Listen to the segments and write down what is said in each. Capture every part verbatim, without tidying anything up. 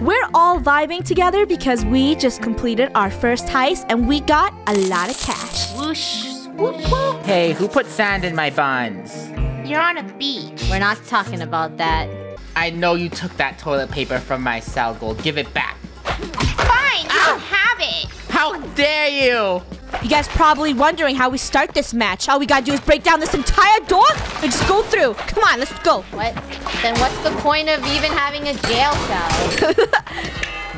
We're all vibing together because we just completed our first heist and we got a lot of cash. Whoosh, swoosh. Hey, who put sand in my buns? You're on a beach. We're not talking about that. I know you took that toilet paper from my cell, Gold. Give it back. Fine, you Ow. Don't have it. How dare you? You guys probably wondering how we start this match. All we gotta do is break down this entire door and just go through. Come on, let's go. What? Then what's the point of even having a jail cell?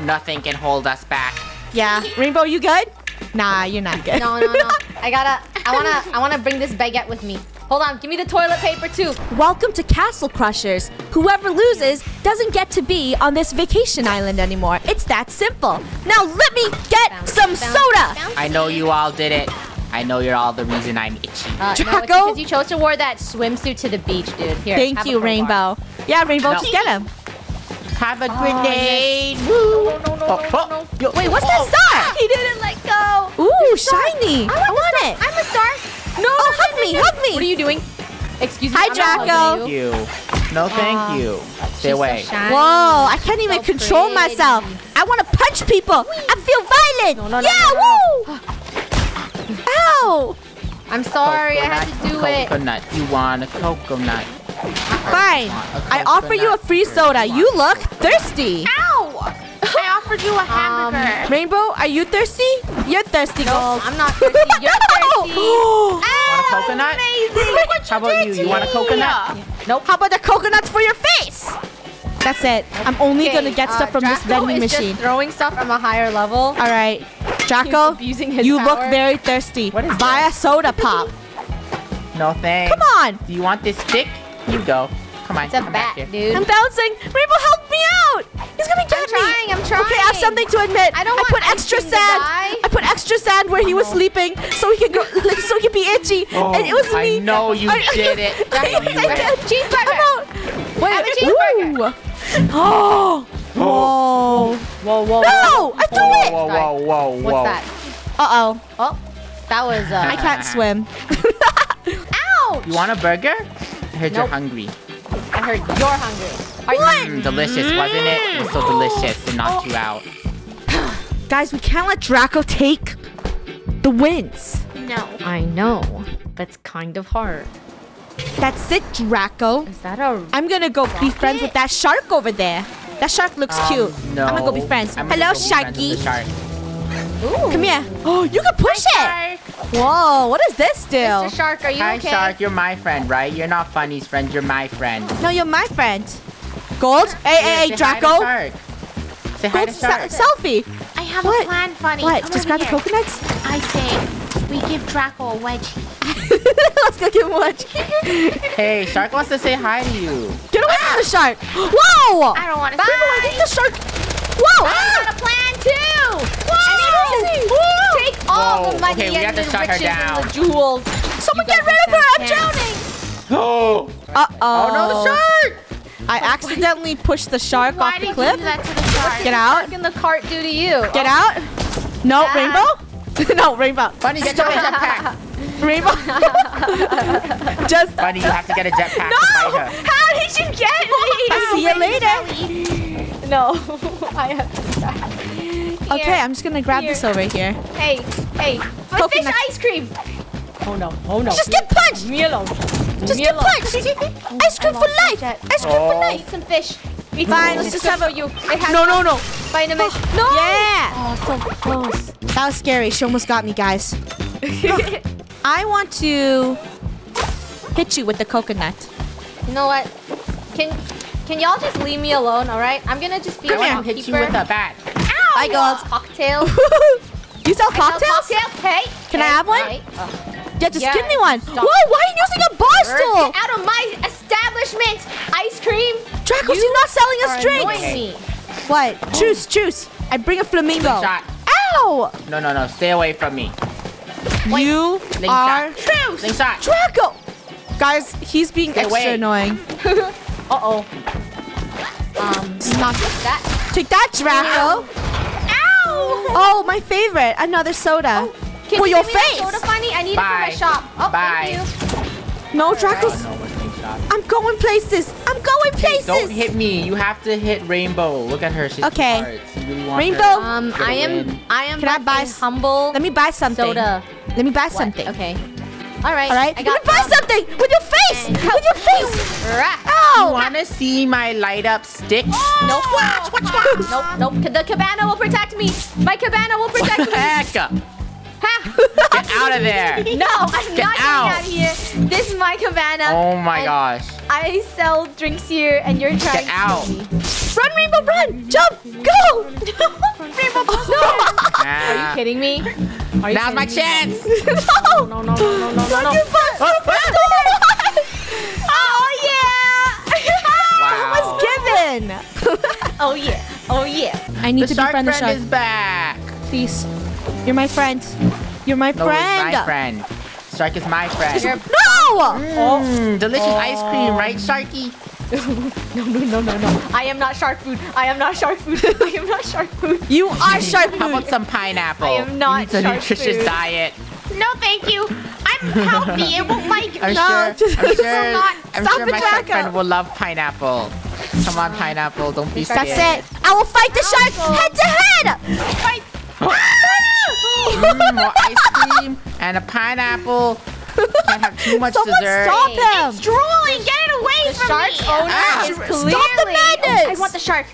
Nothing can hold us back. Yeah. Rainbow, you good? Nah, you're not good. No, no, no. I gotta, I wanna, I wanna bring this baguette with me. Hold on, give me the toilet paper too. Welcome to Castle Crushers. Whoever loses doesn't get to be on this vacation island anymore. It's that simple. Now let me get bounce, some bounce, soda. Bounce. I know you all did it. I know you're all the reason I'm itchy. Uh, Draco? No, it's because you chose to wear that swimsuit to the beach, dude. Here, thank you, Rainbow. Bar. Yeah, Rainbow, no. Just get him. Have a grenade. Oh, yes. Woo. No, no, no, oh, oh. No, no. Wait, what's oh. that star? He didn't let go. Ooh, shiny. I, I want it. I'm a star. No, oh, hug me, hug me! What are you doing? Excuse me. Hi, I'm Draco. Thank you. No, thank uh, you. Stay away. So whoa, I can't she's even so control pretty. myself. I want to punch people. Whee. I feel violent. No, no, no, yeah, no, no, no. Woo! Ow! I'm sorry, coconut, I had to do coconut. it. Coconut, you want a coconut? Fine. I, coconut. I offer you a free soda. You look thirsty. Ow! I offered you a hamburger. Um, Rainbow, are you thirsty? You're thirsty. No, I'm not thirsty. You're thirsty. Oh, want a coconut? Amazing. How about you? You want a coconut? Yeah. Nope. How about the coconuts for your face? That's it. I'm only okay, going to get uh, stuff from Draco this vending machine. Draco is just throwing stuff from a higher level. All right. Draco, you power. look very thirsty. What is Buy this? a soda pop. No, thanks. Come on. Do you want this stick? You go. Come on. It's a come bat, back here. dude. I'm bouncing. Rainbow, help me out. He's going to get me. I'm trying. I'm trying. Okay, I have something to admit. I, don't I put extra sand. I put extra sand where oh. he was sleeping so he could go, so he could be itchy. Oh, and it was I me. I know you I, did I, it. I, yes, I did. Cheeseburger. Out. Wait, I have a cheeseburger. Oh. Whoa. Whoa, whoa, whoa. No, I threw whoa, it. Whoa, whoa, whoa, whoa. What's that? Uh-oh. Oh, that was... Uh, I can't swim. Ouch. You want a burger? I heard nope. you're hungry. I heard you're hungry. Are what? You mm, delicious, wasn't it? It was so delicious to knock oh. you out. Guys, we can't let Draco take the wins. No. I know. That's kind of hard. That's it, Draco. Is that a... I'm gonna go rocket? be friends with that shark over there. That shark looks um, cute. No. I'm gonna go be friends. Hello, go Sharky. Friends shark. Come here. Oh, you can push Hi, it. Shark. Whoa, what is this do? Mister Shark, are you Hi, okay? Hi, Shark, you're my friend, right? You're not Funny's friend, you're my friend. No, you're my friend. Gold? Hey, hey, hey, Draco. Hi to Shark. Say hi to Shark. Selfie. I have what? a plan, Funny. What? Come Just grab here. the coconuts? I say, we give Draco a wedgie. Let's go give him a wedgie. Hey, Shark wants to say hi to you. Get away ah. from the Shark. Whoa! I don't want to say hi. Get the Shark. Whoa! I got a plan, too. Whoa! Take all Whoa. the money okay, we and have to the shut riches her down. and the jewels. Someone get rid of her! I'm drowning! Oh! Uh-oh. Oh, no, the shark! I oh, accidentally wait. pushed the shark Why off the cliff. Did you do that to the shark? Get out. What did the shark in the cart do to you? Get oh. out. No, ah. Rainbow? No, Rainbow. Bunny, get your jetpack. Rainbow? Just... Bunny, you have to get a jetpack. No! To fight her. How did you get me? I'll see you later. Jelly. No. I have to die. Here. Okay, I'm just gonna grab here. this over here. Hey, hey, oh, fish ice cream! Oh no, oh no. Just get punched! Me alone. Just Me get alone. punched! Ice cream for life! Ice cream oh. for life! Eat some fish. Eat Fine, some let's just have a... You. No, no, no. Vitamins. Oh, no! Yeah! Oh, so close. That was scary. She almost got me, guys. I want to hit you with the coconut. You know what? Can can y'all just leave me alone, all right? I'm gonna just be Come a here. hit you with a bat. I got cocktails. You sell cocktails? Sell cocktails. Hey, Can hey, I have one? Right. Uh, yeah, just yeah, give me one. Stop. Whoa, why are you using a bar stool? Get out of my establishment. Ice cream. Draco, you're not selling us drinks. Me. What? Oh. Choose, choose. I bring a flamingo. Ow! No, no, no. Stay away from me. Wait. You Link are... Choose. Draco. Guys, he's being Stay extra away. annoying. Uh-oh. Um, not that. Take that, Draco. Yeah. Oh, my favorite. Another soda. Oh, can for you your give me face. Soda, Funny? I need Bye. it for my shop. Oh, Bye. thank you. No, Draco's. I, I'm going places. I'm going places. Hey, don't hit me. You have to hit Rainbow. Look at her. She's okay. You really want Rainbow. Her. Um, I am. Win. I am. Can I buy humble? Let me buy something. Soda. Let me buy what? something. Okay. All right. All right. I got you buy something with your face. And with your face. Right. Oh. You wanna see my light up stick? Oh. Nope. Watch. Watch. Watch. Nope. Nope. The cabana will protect me. My cabana will protect me. Heck up. Get out of there. No, I'm Get not out. getting out of here. This is my cabana. Oh my gosh. I sell drinks here and you're trying Get out. to kill me. Run, Rainbow, run. Jump. Go. Rainbow, oh, no. Are you kidding me? Are you Now's kidding my me? chance. No. No, no, no, no, no, no, no. Oh, yeah. Wow. That was given. Oh, yeah. Oh, yeah. I need the to befriend the shark. The shark friend is back. Please. You're my friend. You're my no, friend. He's my friend. Shark is my friend. You're no! Mm, delicious oh. ice cream, right, Sharky? No, no, no, no, no. I am not shark food. I am not shark food. I am not shark food. You are shark food. How about some pineapple? I am not shark food. It's a nutritious food. diet. No, thank you. I'm healthy. It won't like I'm no. Sure, I'm sure, not. I'm Stop sure my shark friend will love pineapple. Come on, pineapple. Don't be scared. That's it. I will fight the shark head to head. Fight. Mm, more ice cream and a pineapple. Can't have too much Someone dessert. Stop him! It's drooling. Get it away the from shark's me! Owner ah, is clearly... Stop the madness! Oh, I want the shark.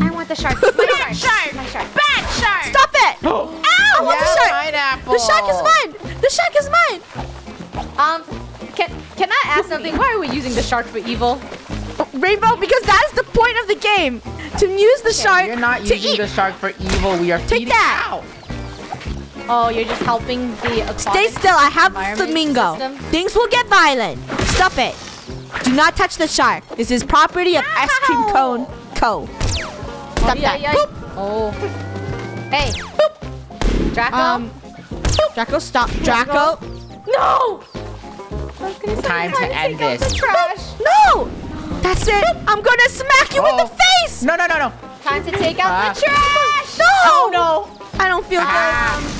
I want the shark. My Bad shark. My shark. Bad shark. Stop it! Ow! I want yeah, the shark. Pineapple. The shark is mine. The shark is mine. Um, can can I ask something? Why are we using the shark for evil? Rainbow, because that is the point of the game. To use the okay, shark. You're not to using eat. the shark for evil. We are feeding. Take that. Out. Oh, you're just helping the aquatic Stay still. I have flamingo. System. Things will get violent. Stop it. Do not touch the shark. This is property of Ow. Ice cream cone co. Stop oh, yeah, that. Yeah. Boop. Oh. Hey. Boop. Draco. Um, Boop. Draco, stop. Draco. No. I was gonna say Time to end this. The trash. No. That's it. I'm gonna smack you oh. in the face. No, no, no, no. Time to take out uh. the trash. No. Oh no. I don't feel ah. good.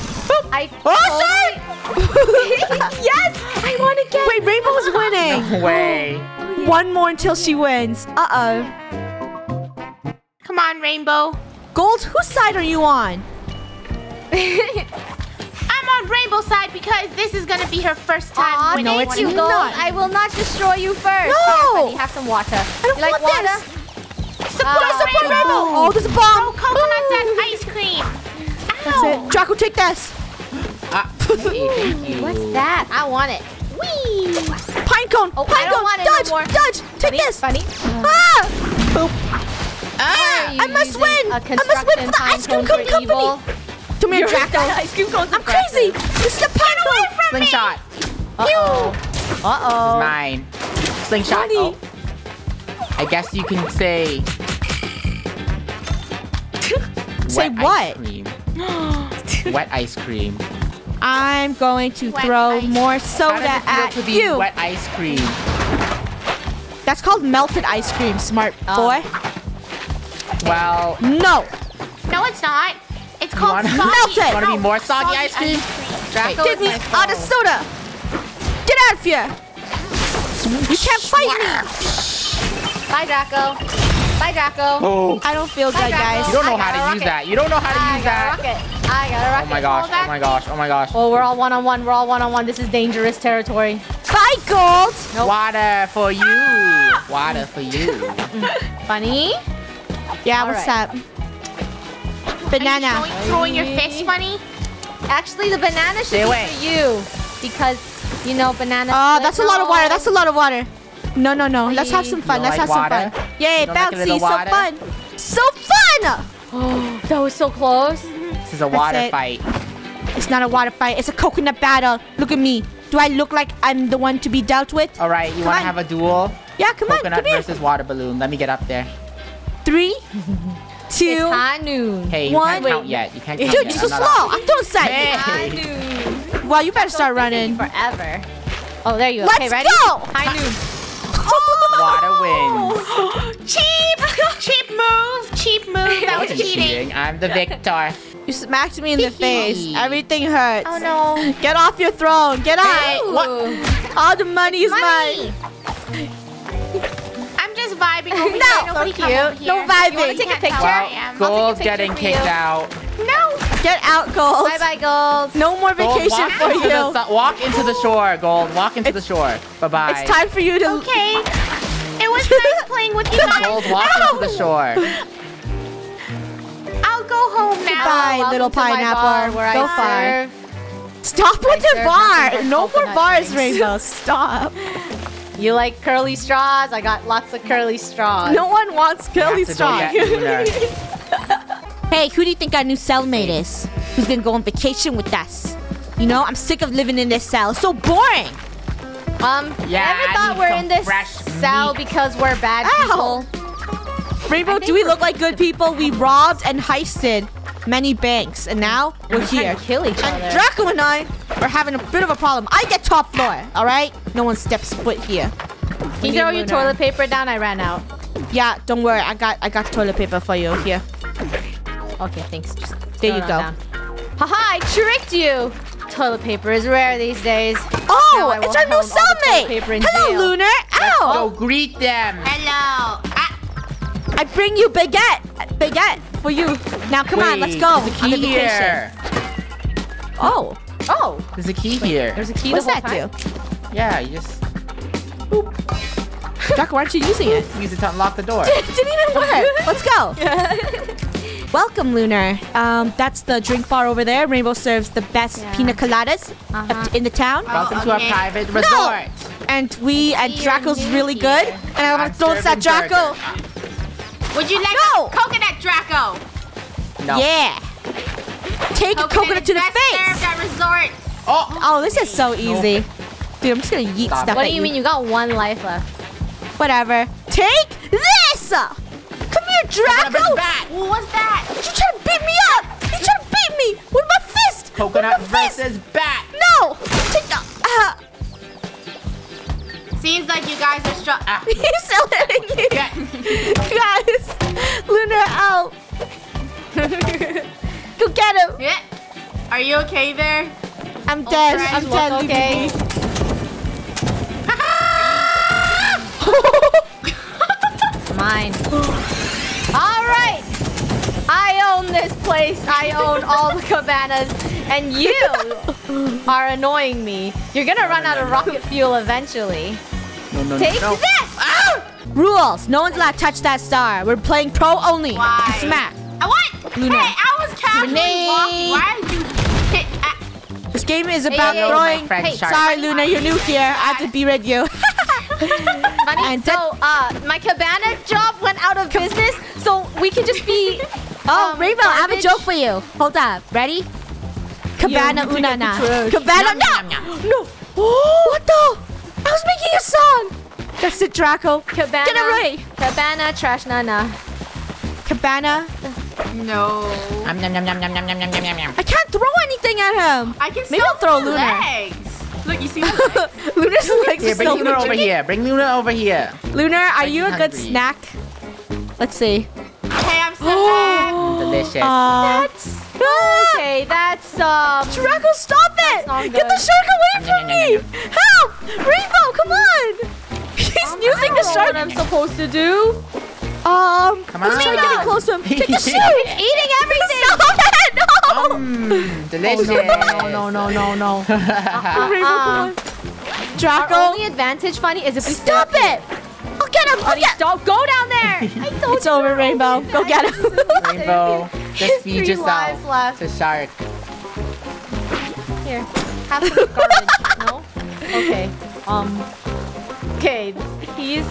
I oh, sorry! Yes! I want to get... Wait, Rainbow's winning! No way. Oh, one more until she wins. Uh-oh. Come on, Rainbow. Gold, whose side are you on? I'm on Rainbow's side because this is going to be her first time Aww, winning. No, it's you Gold, not. I will not destroy you first. No! Here, buddy, have some water. I don't you want like water? This. Support, uh, support Rainbow. Rainbow! Oh, there's a bomb! No coconuts and ice cream! Ow! That's it. Draco, take this! Ah. Ooh, what's that? I want it. Whee! Pinecone! Oh, Pinecone! Dodge! Dodge! Take funny, this! Funny. Ah! Boop. Ah! I must win! I must win for the ice cream cone company! Evil. Come here, Draco. Ice cream cones. I'm crazy! This is a pinecone! Slingshot! Uh-oh. Uh-oh. Mine. Slingshot. Oh. I guess you can say... say wet what? Ice cream. Wet ice cream. I'm going to wet throw more soda How does it feel at to be you. Wet ice cream. That's called melted ice cream, smart um, boy. Well, no. No, it's not. It's called you wanna, soggy. Melted. Want to no, be more soggy, soggy ice cream? Ice cream. Give me all the soda. Get out of here. You can't fight me. Bye, Draco. Bye, Draco. Oh. I don't feel Bye, good, Draco. guys. You don't know how to rocket. use that. You don't know how to I use that. Rocket. I got a rocket. Oh my gosh, oh my gosh, oh my gosh. Oh, we're all one-on-one, -on -one. we're all one-on-one. -on -one. This is dangerous territory. Bye, Gold! Nope. Water for you. Ah! Water for you. Funny? Yeah, all what's right. up? Banana. Are you showing, throwing your fist funny? Actually, the banana should Stay be away. for you. Because, you know, banana... Oh, uh, that's a lot of water, that's a lot of water. No, no, no, let's have some fun, let's like have water? some fun. Yay, bouncy, like so fun! So fun! Oh, that was so close. This is a water it. fight. It's not a water fight. It's a coconut battle. Look at me. Do I look like I'm the one to be dealt with? All right. You want to have a duel? Yeah, come coconut on. Coconut versus here. water balloon. Let me get up there. Three, two, it's high noon. Hey, you one. can't count yet. You can't count Dude, yet. Dude, you're so slow. I'm so excited. Hey. High noon. Well, you better start running. Forever. Oh, there you go. Let's okay, ready? go. High noon. Oh. Water wins. Cheap. Cheap move. Cheap move. That was cheating. cheating. I'm the victor. You smacked me in the face. Everything hurts. Oh no. Get off your throne. Get out. Hey, what? All the money is money. mine. vibing over no, here. Nobody so come over here. No vibing. You want to take a picture? Wow, Gold take a picture getting kicked out. No. Get out, Gold. Bye-bye, Gold. No more Gold, vacation for into you. The, walk into the shore, Gold. Walk into it's, the shore. Bye-bye. It's time for you to... Okay. It was nice playing with you guys. Gold, walk no. into the shore. I'll go home now. Bye, little pineapple. Where go I serve. Stop with the bar. No more bars, Rainbow. Stop. You like curly straws? I got lots of curly straws. No one wants curly straws. Hey, who do you think our new cellmate is? Who's gonna go on vacation with us? You know, I'm sick of living in this cell. It's so boring. Um, yeah, I never thought we're in this cell because we're bad people. Rainbow, do we look like good people? We robbed and heisted many banks, and now we're here. Kill each other. And Draco and I are having a bit of a problem. I get top floor, all right? No one steps foot here. Can you throw your toilet paper down? I ran out. Yeah, don't worry. I got I got toilet paper for you here. Okay, thanks. Just there you go. Haha, I tricked you. Toilet paper is rare these days. Oh, it's our new cellmate. Hello, Lunar. Ow. Go greet them. Hello. I, I bring you baguette. Baguette. For you. Now, come Wait, on, let's go. There's a key here. Oh. Oh. There's a key Wait, here. There's a key What's the that time? do? Yeah, you just... Boop. Doc, why aren't you using it? Use it to unlock the door. Did, didn't even work. Let's go. Yeah. Welcome, Lunar. Um, that's the drink bar over there. Rainbow serves the best yeah. pina coladas uh-huh. in the town. Oh, Welcome okay. to our private resort. No. And we, and Draco's really here. good. And I'm going to throw this at Draco. Burger. Would you like no. a coconut, Draco? No. Yeah. Take coconut a coconut to the best face. At resorts. Oh. oh, this is so easy. Dude, I'm just going to yeet Stop. stuff What do you, you mean? You got one life left. Whatever. Take this. Come here, Draco. Back. What's that? You trying to beat me up. You trying to beat me with my fist. Coconut my versus fist. bat. No. Take the... Uh, Seems like you guys are strong. Ah. He's still hitting you. Yeah. Guys, Lunar out. Go get him. Yeah. Are you okay there? I'm Old dead. I'm dead. Okay. Mine. All right. I own this place. I own all the cabanas. And you are annoying me. You're gonna no, run no, out no, of no. rocket fuel eventually. No, no, Take no. this! Ah! Rules. No one's allowed to touch that star. We're playing pro only. Why? Smack. I want. Luna. Hey, I was casually walking. Why are you hit? Ah. This game is about hey, throwing. Hey, sorry, Luna, you're new here. I have to berate you. Funny, and so uh, my cabana job went out of Cab business, so we can just be. Oh, um, Rainbow, I have a joke for you. Hold up. Ready? Cabana yeah, Unana. Cabana nom, nom, nom. No! What the? I was making a song! That's it, Draco. Cabana. Get away! Cabana trash nana. Cabana. No. Um, nom, nom, nom, nom, nom, nom, nom, nom. I can't throw anything at him. I can Maybe I'll throw Luna. Legs. Look, you see the legs? Luna's legs yeah, are still Bring Luna over here. Bring Luna over here. Luna, are you a hungry. good snack? Let's see. Hey, I'm so oh. Delicious. Uh, That's... Okay, that's um. Draco, stop it! Get the shark away from me! Help! Rainbow, come on! He's oh, using the shark. I don't know what I'm supposed to do. Um, come on. Let's try getting close to him. Take the shark. It's eating everything. Stop it! No! Um, delicious. No, no, no, no, no. uh, uh, Rainbow, uh, come on. Draco. Our only advantage, funny, is if we stop it. I'll get him. I'll get. Don't go down there. I told it's you. over, Rainbow. Go get him. Rainbow. Just feed yourself left. to shark. Here, have some garbage. No? Okay. Um. Okay. He's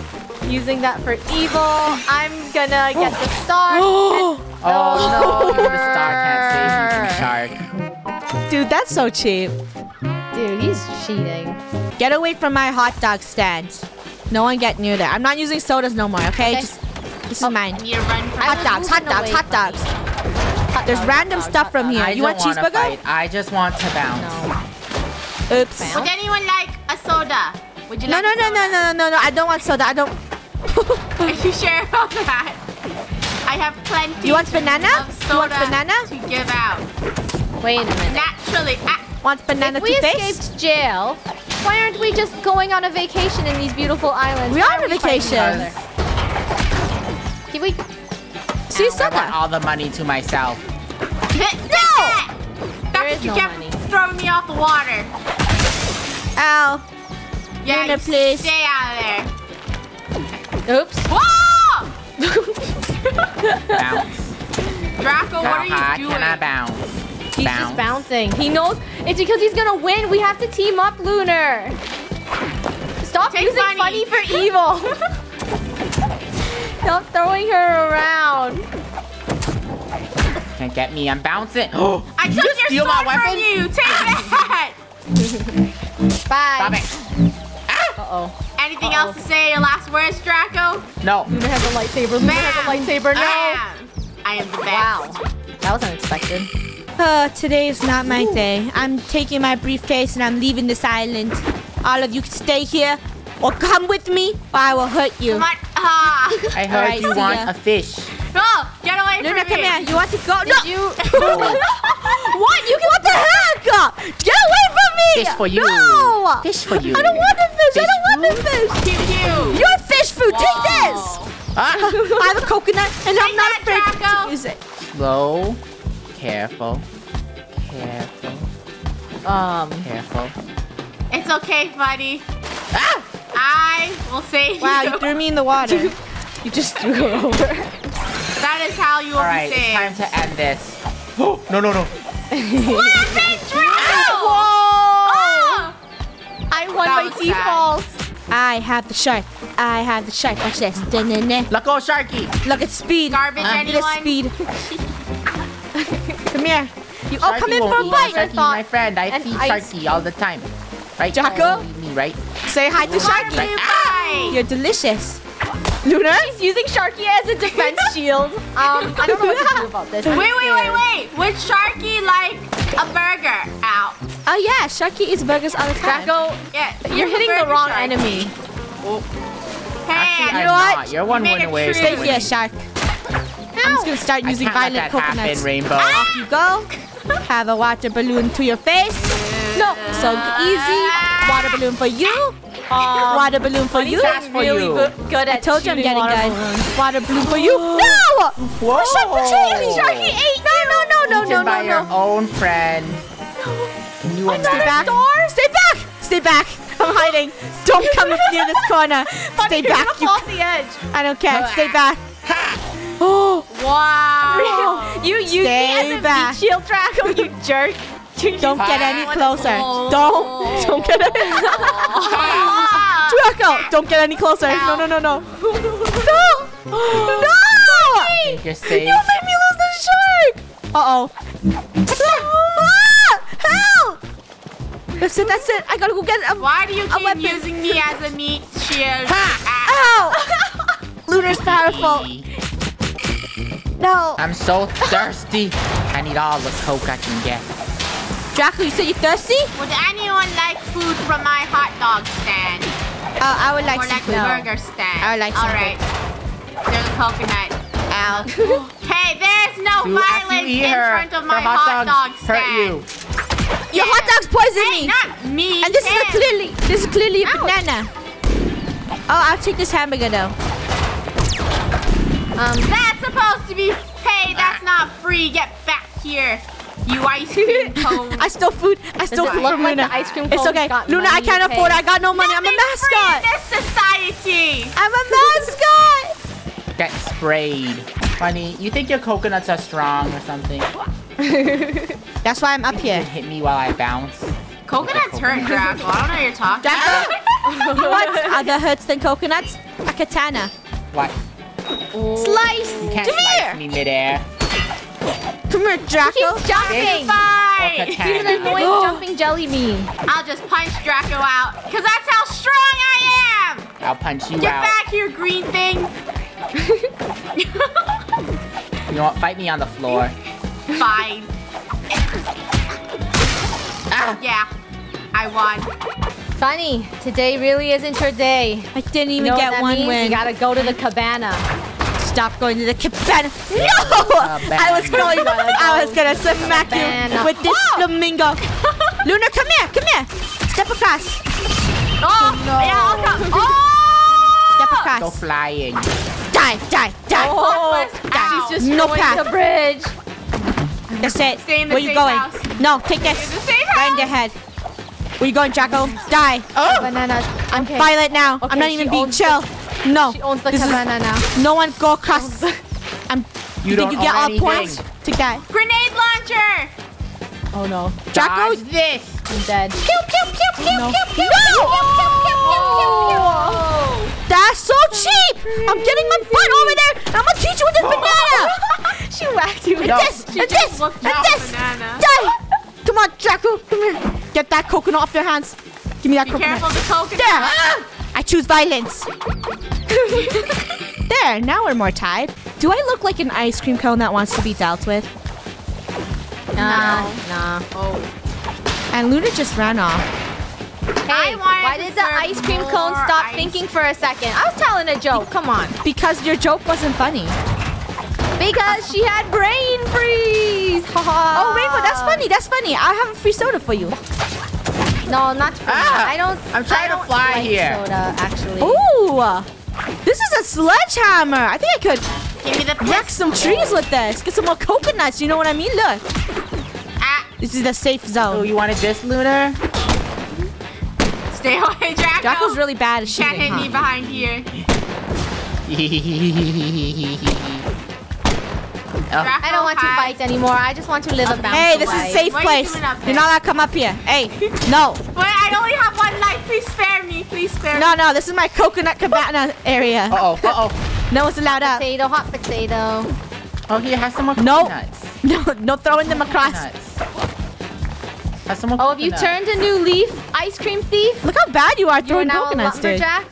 using that for evil. I'm gonna get the star. oh no! The star can't save you from shark. Dude, that's so cheap. Dude, he's cheating. Get away from my hot dog stand. No one get near that. I'm not using sodas no more. Okay. okay. Just, this oh, is mine. Hot dogs. Hot dogs. Hot dogs. There's no, random no, stuff no, from no, here. I you want cheeseburger? Fight. I just want to bounce. No. Oops. Bounce? Would anyone like a soda? Would you no, like no, a soda? No, no, no, no, no, no. I don't want soda. I don't. Are you sure about that? I have plenty. You want banana? You want banana? To give out. Wait a minute. Naturally. I... Want banana if we to face? escaped jail, why aren't we just going on a vacation in these beautiful islands? We are on a vacation. Did we? See, I got all the money to myself. No! There is no money. Throwing me off the water. Ow. Yeah, Luna, please. Stay out of there. Oops. Whoa! Bounce. Draco, what are you doing? Can I bounce? He's bounce. just bouncing. He knows it's because he's gonna win. We have to team up, Lunar. Stop Take using money. funny for evil. Stop throwing her around. Can't get me. I'm bouncing. Oh, I took you your steal sword my from you. Take that. Bye. Stop it. Ah. Uh oh. Anything uh -oh. else to say? Your last words, Draco? No. Luna has a lightsaber. Luna has a lightsaber. No. I am, I am the best. Wow. That was unexpected. Uh, today is not my Ooh. day. I'm taking my briefcase and I'm leaving this island. All of you can stay here or come with me or I will hurt you. Come on. Ah. I heard right, you want ya. a fish. No, get away Luna, from me. Luna, come here. You want to go? Did no. You what? You can what the heck? Get away from me. Fish for you. No. Fish for you. I don't want the fish. fish I don't want the fish. Cute you. Your fish food. Whoa. Take this. Ah. I have a coconut and Take I'm not that, afraid Draco. to use it. Slow. Careful. Careful. Um. Careful. It's okay, buddy. Ah! I will save wow, you. Wow, you threw me in the water. You just threw her over. That is how you will right, be saved. All right, it's time to end this. Oh, no, no, no. Classic Draco! Whoa! Oh! I won that by default. Sad. I have the shark. I have the shark. Watch this. Da -na -na. Let go, Sharky. Look at speed. Garbage, uh, anyone? Look at speed. Come here. You, oh, come in for a bite. Sharky, my friend. I and feed ice. Sharky all the time. Right, Draco? Me, right? Say hi to Sharky. Right. Ah, you're delicious. Luna? She's using Sharky as a defense shield. Um, I don't know what to do about this. I'm wait, wait, wait, wait. Would Sharky like a burger? Ow. Oh, yeah. Sharky eats burgers all the time. Draco, yeah, you're hitting the wrong shark. enemy. Oh. Hey, Actually, you know I'm what? You're one win away. Stay here, Shark. No. I'm just going to start using violent coconuts. Rainbow. Ah. Off you go. Have a water balloon to your face. No, so easy. Water balloon for you. Um, water balloon for you. For really you. Good, good at I told you I'm getting water good. Balloons. Water balloon for you. No! Whoa! Sharky, Sharky ate No, no, no, no, no, no, by no. your own friend. No. Can you Stay back. Door? Stay back. Stay back. I'm hiding. Don't come near this corner. Stay back. You're off the edge. I don't care. Stay back. Oh! Wow! You used me as a back. beach shield track. Oh, you jerk. Don't wow. get any closer. Oh. Don't. Don't get any. Draco, don't get any closer. No, no, no, no. No. No. You're safe. You made me lose the shark. Uh-oh. Ah, help. That's it. That's it. I gotta go get a Why do you keep weapon. using me as a meat shield? Ow. Lunar's powerful. No. I'm so thirsty. I need all the coke I can get. Draco, you said you're thirsty? Would anyone like food from my hot dog stand? Oh, I would like or some like food. Or like the burger stand. I would like some All right. Food. There's a coconut. Ow. Hey, there's no Do violence in her. front of my hot, hot dog stand. Hurt you. Your yeah. hot dog's poisoning hey, me. not me. And this Tim. is clearly, this is clearly Ouch. a banana. Oh, I'll take this hamburger though. Um, that's supposed to be. Hey, that's not free. Get back here. You ice cream cone. I stole food. I stole food from Luna. Like ice cream it's okay. Luna, I can't pay. afford it. I got no money. Nothing I'm a mascot. Free in this society. I'm a mascot. Get sprayed. Funny, you think your coconuts are strong or something? That's why I'm up here. You hit me while I bounce. Coconuts hurt, Draco. I don't know what you're talking about. What other hurts than coconuts? A katana. What? Ooh. Slice. You can't Come slice here. me midair. Come here, Draco. He's jumping. Bye. He's an annoying jumping jelly bean. I'll just punch Draco out, because that's how strong I am. I'll punch you Get out. Get back here, green thing. You know what? Fight me on the floor. Fine. Ah. Yeah, I won. Funny, today really isn't your day. I didn't even you know get that one means? win. You gotta go to the cabana. Stop going to the cabana. No! Cabana. I was going. Go. I was gonna smack cabana. you with this Whoa! flamingo. Luna, come here, come here. Step across. Oh, oh no. yeah, I'll come. Oh! Step across. Go flying. Die, die, die. Oh, die. She's just no path. The bridge. That's it. Stay in the Where safe you going? House. No, take this. Right in the head. Where you going, Jacko? Die. Oh. Bananas. I'm okay. Violet now. Okay, I'm not even being chill. The, no. She owns the this cabana is, now. No one go across. The, I'm, you you think you get all anything. Points? Take that. Grenade launcher. Oh no. Jacko, this. I'm dead. Pew, pew, pew, pew, no. pew, pew, no. pew, pew. Oh. That's so cheap! I'm getting my butt over there! And I'm gonna teach you with this banana! She whacked you with no. this! She and this! And this! Banana. Die! Come on, Draco! Come here! Get that coconut off your hands! Give me that Be coconut! Be careful of the coconut! There! Ah! I choose violence! There! Now we're more tied. Do I look like an ice cream cone that wants to be dealt with? Nah. No. Nah. Oh. And Lunar just ran off. Hey, why did the ice cream cone stop ice. thinking for a second? I was telling a joke, come on. Because your joke wasn't funny. Because she had brain freeze. Oh, Rainbow, that's funny, that's funny. I have a free soda for you. No, not free. Ah, I don't I'm trying I don't to fly like here. Soda, actually. Ooh, this is a sledgehammer. I think I could Give me the wreck some trees with this. Get some more coconuts, you know what I mean? Look. Ah. This is the safe zone. Oh, you wanted this, Lunar? Stay away, Draco. Draco's really bad at shooting. Can't hit huh? me behind here. Oh. I don't want to fight anymore. I just want to live a bounce. Hey, this away. is a safe Why place. You Do not allowed to come up here. Hey, no. But I only have one life. Please spare me. Please spare no, me. No, no. This is my coconut cabana area. Uh oh. Uh oh. No one's allowed hot up. Potato, hot potato. Oh, here, have some more coconuts. No, no, no throwing them across. Coconuts. Oh, have you turned a new leaf, ice cream thief? Look how bad you are throwing You're now coconuts, a lumberjack.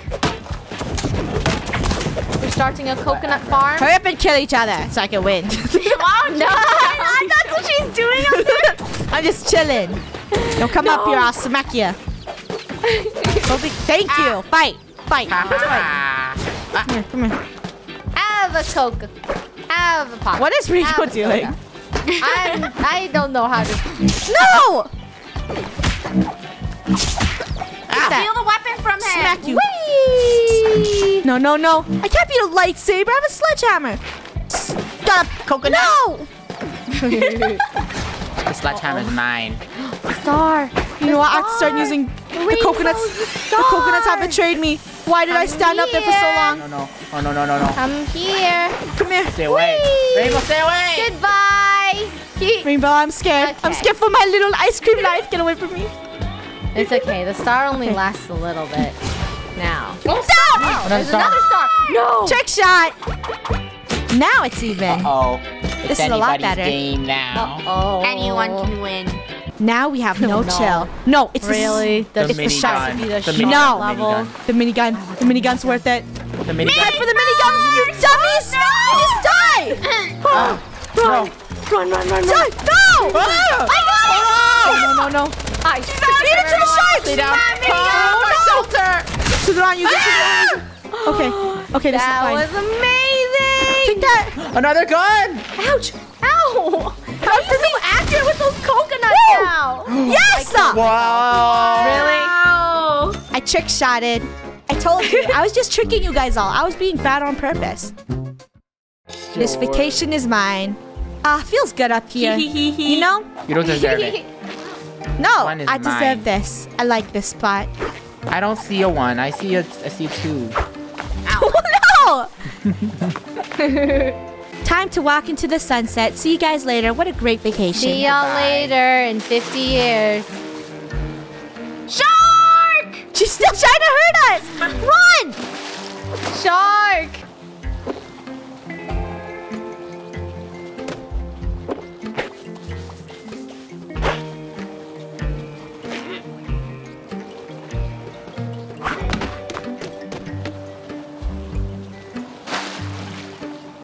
We're starting a coconut Whatever. farm. Hurry up and kill each other so I can win. No, that's what she's doing up there. I'm just chilling. Don't come no. up here, I'll smack you. Thank you. Ah. Fight, fight. Ah. Ah. Come here, come here. Have a coca. Have a pop. What is Rico doing? Soda. I'm, I don't know how to. No! Ah. Steal the weapon from him. Smack you. Whee! No, no, no. I can't beat a lightsaber. I have a sledgehammer. Stop. Coconut. No! The sledgehammer is mine. The star. You know what? I have to start using the, the coconuts. The, the coconuts have betrayed me. Why did I'm I stand here. up there for so long? No, no. Oh, no, no, no, no. I'm here. Come here. Stay away. Whee! Rainbow, stay away. Goodbye. Rainbow, I'm scared. Okay. I'm scared for my little ice cream life. Get away from me. It's okay. The star only okay. lasts a little bit now. Oh, stop! Oh, there's star. another star. No! Trick shot. Now it's even. Uh-oh. This is a lot better. Game now. Uh-oh. Anyone can win. Now we have no, no chill. No, it's really the, the, it's the shot. Gun. The the no. Level. The minigun. The minigun's worth it. The minigun. Head for the minigun, you dummies! You just die! Oh, bro. Run, run, run, run. No! No! Ah! I got it! Oh, no, no, no. I She's beat it to the shark! She's not me! Oh, no! Suzanne, you get ah! to Okay, okay, this that is fine. That was amazing! Take that! Another gun! Ouch! Ow! How are you so accurate with those coconuts Woo! now? Yes! Wow! Really? Wow. I trick-shotted. I told you. I was just tricking you guys all. I was being bad on purpose. Sure. This vacation is mine. Ah, uh, feels good up here. You know? You don't deserve it. No, I deserve mine. this. I like this spot. I don't see a one. I see a. I see a two. Oh no! Time to walk into the sunset. See you guys later. What a great vacation. See y'all later in fifty years. Shark! She's still trying to hurt us. Run! Shark!